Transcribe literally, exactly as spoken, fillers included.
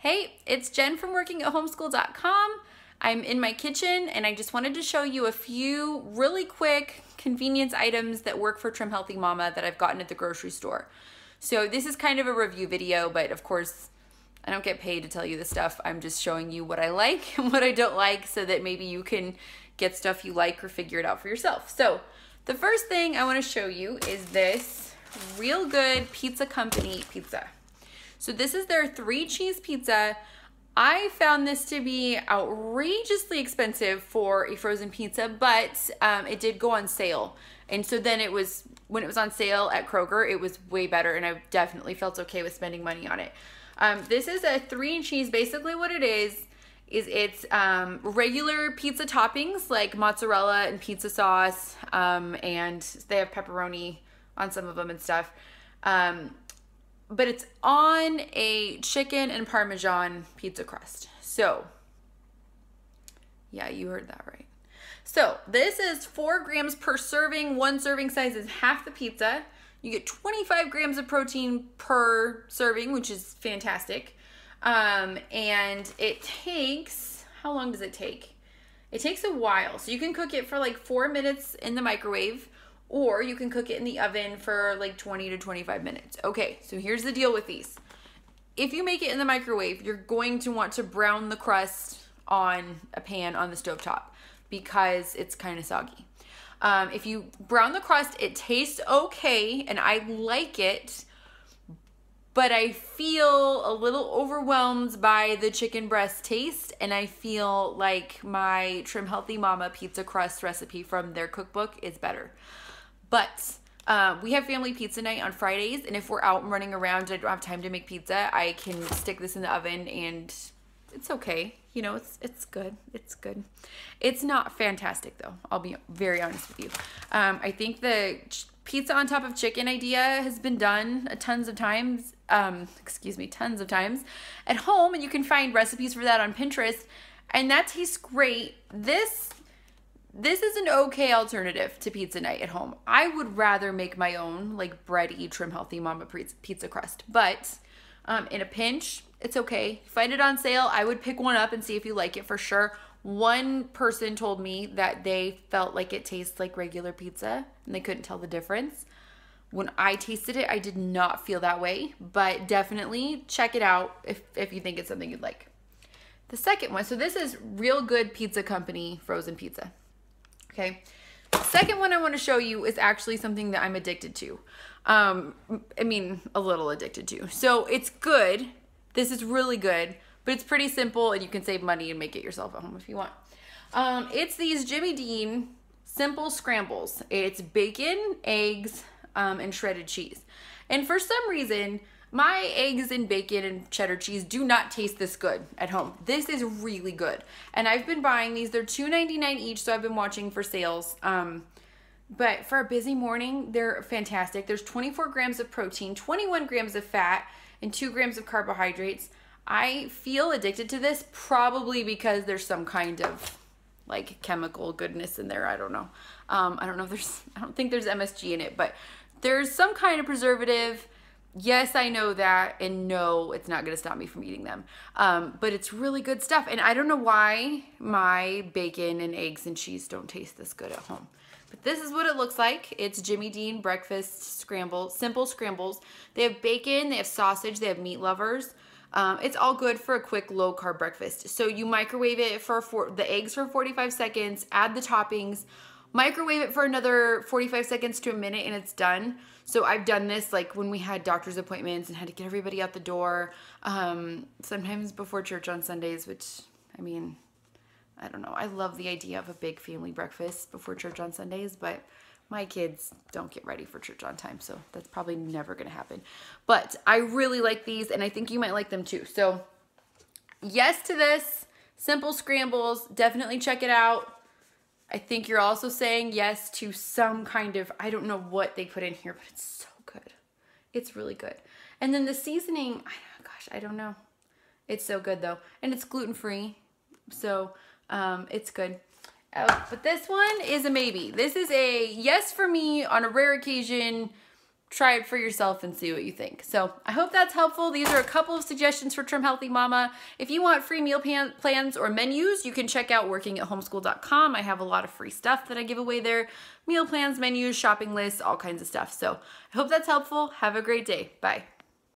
Hey, it's Jen from working at homeschool dot com. I'm in my kitchen and I just wanted to show you a few really quick convenience items that work for Trim Healthy Mama that I've gotten at the grocery store. So this is kind of a review video, but of course I don't get paid to tell you this stuff. I'm just showing you what I like and what I don't like so that maybe you can get stuff you like or figure it out for yourself. So the first thing I want to show you is this Real Good Pizza Company pizza. So this is their three cheese pizza. I found this to be outrageously expensive for a frozen pizza, but um, it did go on sale. And so then it was, when it was on sale at Kroger, it was way better and I definitely felt okay with spending money on it. Um, this is a three cheese, basically what it is, is it's um, regular pizza toppings like mozzarella and pizza sauce, um, and they have pepperoni on some of them and stuff. Um, but it's on a chicken and Parmesan pizza crust. So yeah, you heard that right. So this is four grams per serving. One serving size is half the pizza. You get twenty-five grams of protein per serving, which is fantastic. Um, and it takes, how long does it take? It takes a while. So you can cook it for like four minutes in the microwave, or you can cook it in the oven for like twenty to twenty-five minutes. Okay, so here's the deal with these. If you make it in the microwave, you're going to want to brown the crust on a pan on the stovetop because it's kind of soggy. Um, if you brown the crust, it tastes okay and I like it, but I feel a little overwhelmed by the chicken breast taste and I feel like my Trim Healthy Mama pizza crust recipe from their cookbook is better. But uh, we have family pizza night on Fridays, and if we're out and running around and I don't have time to make pizza, I can stick this in the oven and it's okay. You know, it's it's good. It's good. It's not fantastic though. I'll be very honest with you. Um, I think the pizza on top of chicken idea has been done tons of times. Um, excuse me, tons of times at home, and you can find recipes for that on Pinterest, and that tastes great. This. This is an okay alternative to pizza night at home. I would rather make my own, like bready, Trim Healthy Mama pizza crust, but um, in a pinch, it's okay. Find it on sale. I would pick one up and see if you like it for sure. One person told me that they felt like it tastes like regular pizza and they couldn't tell the difference. When I tasted it, I did not feel that way, but definitely check it out if, if you think it's something you'd like. The second one, so this is Real Good Pizza Company frozen pizza. Okay, second one I want to show you is actually something that I'm addicted to. Um, I mean, a little addicted to. So it's good. This is really good, but it's pretty simple and you can save money and make it yourself at home if you want. Um, it's these Jimmy Dean Simple Scrambles. It's bacon, eggs, um, and shredded cheese. And for some reason, my eggs and bacon and cheddar cheese do not taste this good at home. This is really good. And I've been buying these. They're two ninety-nine each, so I've been watching for sales. Um, but for a busy morning, they're fantastic. There's twenty-four grams of protein, twenty-one grams of fat, and two grams of carbohydrates. I feel addicted to this probably because there's some kind of like chemical goodness in there. I don't know. Um, I don't know if there's, I don't think there's M S G in it, but there's some kind of preservative. Yes, I know that, and no, it's not gonna stop me from eating them. Um, but it's really good stuff, and I don't know why my bacon and eggs and cheese don't taste this good at home. But this is what it looks like. It's Jimmy Dean Breakfast Scramble, Simple Scrambles. They have bacon, they have sausage, they have meat lovers. Um, it's all good for a quick low-carb breakfast. So you microwave it for, for the eggs for forty-five seconds, add the toppings, microwave it for another forty-five seconds to a minute and it's done. So I've done this like when we had doctor's appointments and had to get everybody out the door, um, sometimes before church on Sundays, which, I mean, I don't know. I love the idea of a big family breakfast before church on Sundays, but my kids don't get ready for church on time, so that's probably never gonna happen. But I really like these and I think you might like them too. So yes to this, Simple Scrambles, definitely check it out. I think you're also saying yes to some kind of, I don't know what they put in here, but it's so good. It's really good. And then the seasoning, I, gosh, I don't know. It's so good though. And it's gluten-free, so um, it's good. Oh, but this one is a maybe. This is a yes for me on a rare occasion, try it for yourself and see what you think. So I hope that's helpful. These are a couple of suggestions for Trim Healthy Mama. If you want free meal plan plans or menus, you can check out working at homeschool dot com. I have a lot of free stuff that I give away there. Meal plans, menus, shopping lists, all kinds of stuff. So I hope that's helpful. Have a great day. Bye.